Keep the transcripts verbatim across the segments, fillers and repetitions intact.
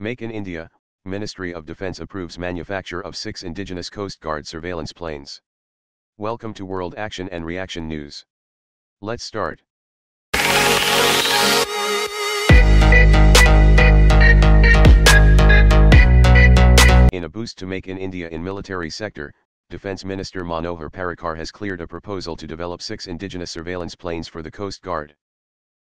Make in India, Ministry of Defence approves manufacture of six indigenous Coast Guard surveillance planes. Welcome to World Action and Reaction News. Let's start. In a boost to Make in India in military sector, Defence Minister Manohar Parrikar has cleared a proposal to develop six indigenous surveillance planes for the Coast Guard.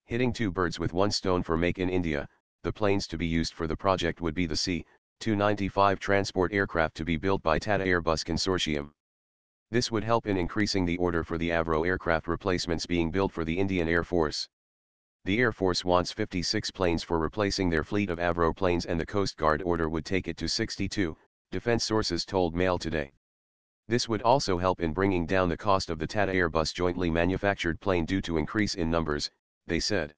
Hitting two birds with one stone for Make in India, the planes to be used for the project would be the C two ninety-five transport aircraft to be built by Tata Airbus Consortium. This would help in increasing the order for the Avro aircraft replacements being built for the Indian Air Force. The Air Force wants fifty-six planes for replacing their fleet of Avro planes, and the Coast Guard order would take it to sixty-two, defense sources told Mail Today. This would also help in bringing down the cost of the Tata Airbus jointly manufactured plane due to increase in numbers, they said.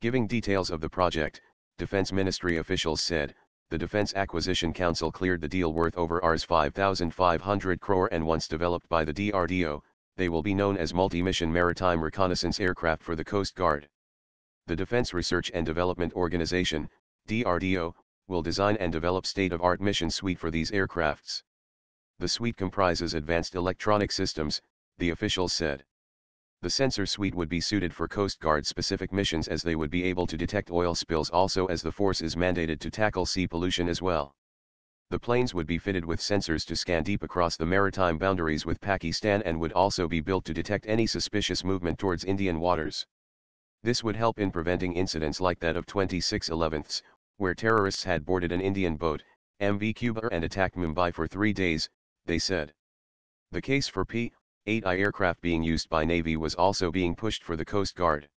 Giving details of the project, Defense Ministry officials said, the Defense Acquisition Council cleared the deal worth over five thousand five hundred crore, and once developed by the D R D O, they will be known as multi-mission maritime reconnaissance aircraft for the Coast Guard. The Defense Research and Development Organization, D R D O, will design and develop state-of-art mission suite for these aircrafts. The suite comprises advanced electronic systems, the officials said. The sensor suite would be suited for Coast Guard-specific missions, as they would be able to detect oil spills, also as the force is mandated to tackle sea pollution as well. The planes would be fitted with sensors to scan deep across the maritime boundaries with Pakistan, and would also be built to detect any suspicious movement towards Indian waters. This would help in preventing incidents like that of twenty-six eleven, where terrorists had boarded an Indian boat, M V Kuber, and attacked Mumbai for three days, they said. The case for P eight I aircraft being used by Navy was also being pushed for the Coast Guard.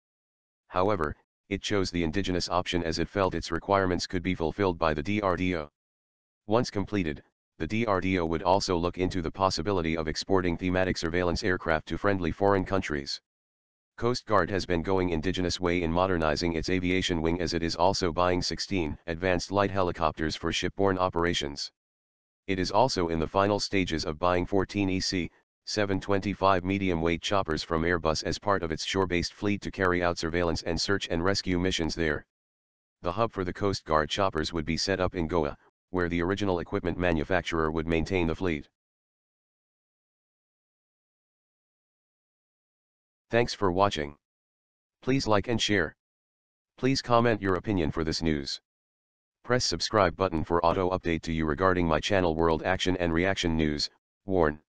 However, it chose the indigenous option as it felt its requirements could be fulfilled by the D R D O. Once completed, the D R D O would also look into the possibility of exporting thematic surveillance aircraft to friendly foreign countries. Coast Guard has been going indigenous way in modernizing its aviation wing, as it is also buying sixteen advanced light helicopters for shipborne operations. It is also in the final stages of buying fourteen E C seven twenty-five medium-weight choppers from Airbus as part of its shore-based fleet to carry out surveillance and search and rescue missions there. The hub for the Coast Guard choppers would be set up in Goa, where the original equipment manufacturer would maintain the fleet. Thanks for watching. Please like and share. Please comment your opinion for this news. Press subscribe button for auto update to you regarding my channel World Action and Reaction News. Warn.